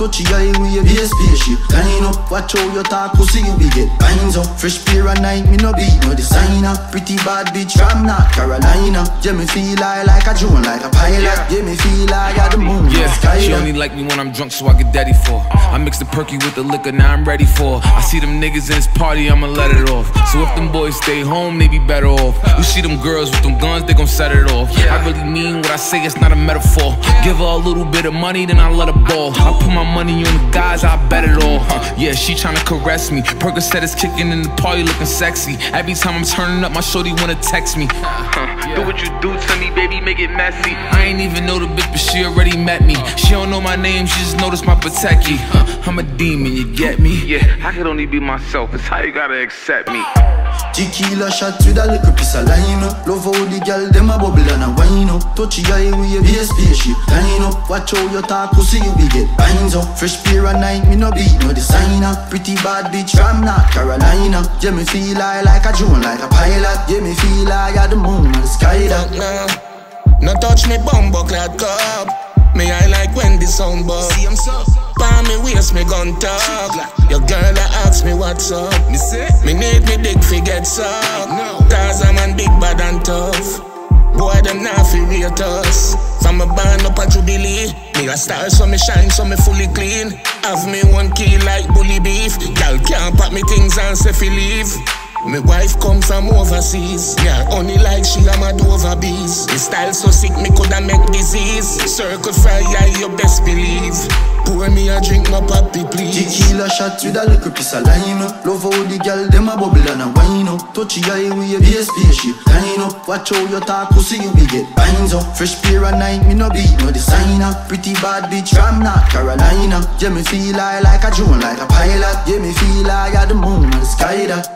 Touch your eye with a be a spaceship line up. Watch how you talk, pussy you be get binds up. Fresh pair of night, me no be no designer. Pretty bad bitch from North Carolina. Yeah, me feel high like a drone, like a pilot. Yeah, me feel high at the moon, yeah, sky. She only like me when I'm drunk, so I get daddy for. I mix the perky with the liquor, now I'm ready for. I see them niggas in this party, I'ma let it off. So if them boys stay home, they be better off. You see them girls with them guns, they gon' set it off. I really mean what I say, it's not a metaphor. Give her a little bit of money, then I let her ball. I put my money on the guys, I bet it all. Yeah, she tryna caress me. Percocet is kicking in the party, looking sexy. Every time I'm turning up, my shorty wanna text me. Do what you do to me, baby, make it messy. I ain't even know the bitch, but she already met me. She don't know my name, she just noticed my pateki. I'm a demon, you get me? Yeah, I could only be myself, that's how you gotta accept me. Tequila shots with a little piece of lime. Love how the girl dem a bubble and a wine up. Touch your eye with a be a spaceship line up. Watch how you talk, pussy you be get binds up. Fresh pair of night, me no be no designer. Pretty bad bitch from North Carolina. Yeah, me feel high like a drone, like a pilot. Yeah, me feel high at the moon and the sky. No touch me bumbo clad cup. Me I like when the sound bug. See I'm so pa me waist me gun talk. Your girl a ask me what's up. Me say me need me dick fi get suck. Cause I'm a big bad and tough. Boy them nah fi rate us. From a band up a Jubilee. Me a star so me shine so me fully clean. Have me one key like bully beef. Girl can't pack me things and say fi leave. My wife come from overseas. Me are only like she am a Dover bees. Me style so sick me coulda make disease. Circle fire, yeah, you best believe. Pour me a drink, no papi please. Tequila shots with a little piece of lime. Love how the girl dem a bubble and a wine up. Touch your eye with a be a spaceship line up. Watch how you talk, pussy you be get binds up. Fresh pair of night, me no be no designer. Pretty bad bitch from North Carolina. Yeah, me feel high like a drone, like a pilot. Yeah, me feel high at the moon and the sky.